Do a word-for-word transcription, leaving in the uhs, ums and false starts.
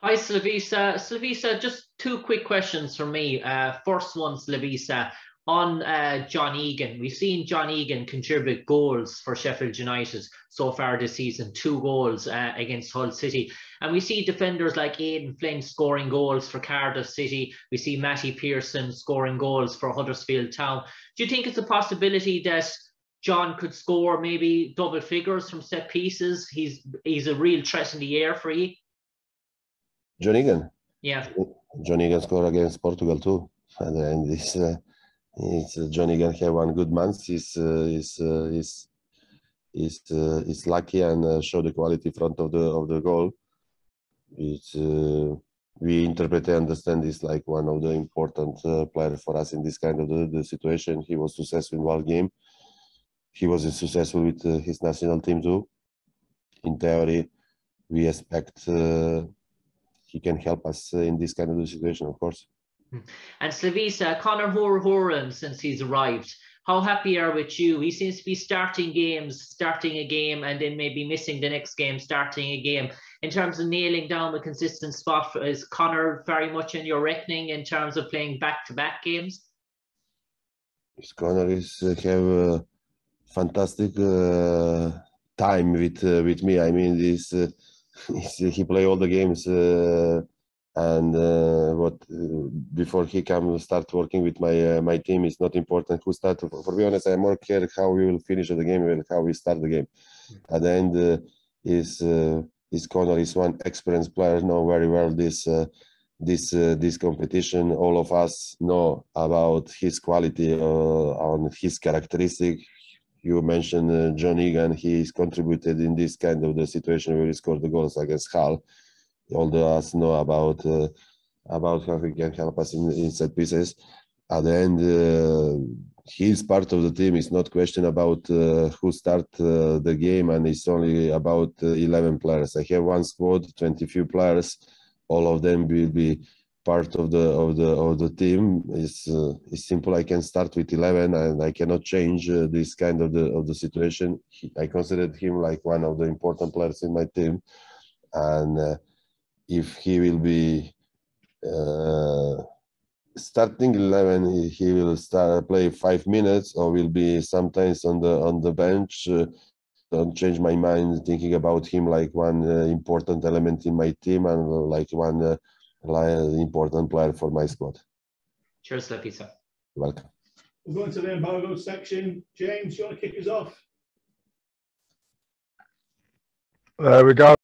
Hi, Slavisa. Slavisa, just two quick questions for me. Uh, first one, Slavisa, on uh, John Egan. We've seen John Egan contribute goals for Sheffield United so far this season, two goals uh, against Hull City. And we see defenders like Aidan Flynn scoring goals for Cardiff City. We see Matty Pearson scoring goals for Huddersfield Town. Do you think it's a possibility that John could score maybe double figures from set pieces? He's he's a real threat in the air for you. John Egan? Yeah. John Egan scored against Portugal too. And then this, uh, it's, uh, John Egan had one good month. He's, uh, he's, uh, he's, he's, uh, he's lucky and uh, showed the quality in front of the, of the goal. It's, uh, we interpret and understand this like one of the important uh, players for us in this kind of the, the situation. He was successful in one game. He was successful with uh, his national team too. In theory, we expect uh, he can help us uh, in this kind of situation, of course. And Slavisa, Conor Hourihane, since he's arrived, how happy are with you? He seems to be starting games, starting a game, and then maybe missing the next game, starting a game. In terms of nailing down a consistent spot, is Conor very much in your reckoning in terms of playing back-to-back games? Yes, Conor is uh, have a fantastic uh, time with uh, with me. I mean, this uh, he play all the games, uh, and uh, what uh, before he come start working with my uh, my team, it's not important who start. For, for be honest, I more care how we will finish the game and how we start the game. At the end, uh, is. Uh, Is Conor is one experienced player, know very well this uh, this uh, this competition. All of us know about his quality, uh, on his characteristic. You mentioned uh, John Egan. He's contributed in this kind of the situation where he scored the goals against Hull. All of us know about uh, about how he can help us in, in set pieces. At the end, uh, he's part of the team. It's not question about uh, who start uh, the game, and it's only about uh, eleven players. I have one squad, twenty few players. All of them will be part of the of the of the team. It's uh, it's simple. I can start with eleven, and I cannot change uh, this kind of the of the situation. He, I considered him like one of the important players in my team, and uh, if he will be. Uh, Starting eleven, he will start play five minutes, or will be sometimes on the on the bench. Uh, don't change my mind thinking about him like one uh, important element in my team, and uh, like one uh, important player for my squad. Cheers, Lapisa. Welcome. We're going to the embargo section. James, you want to kick us off? There we go.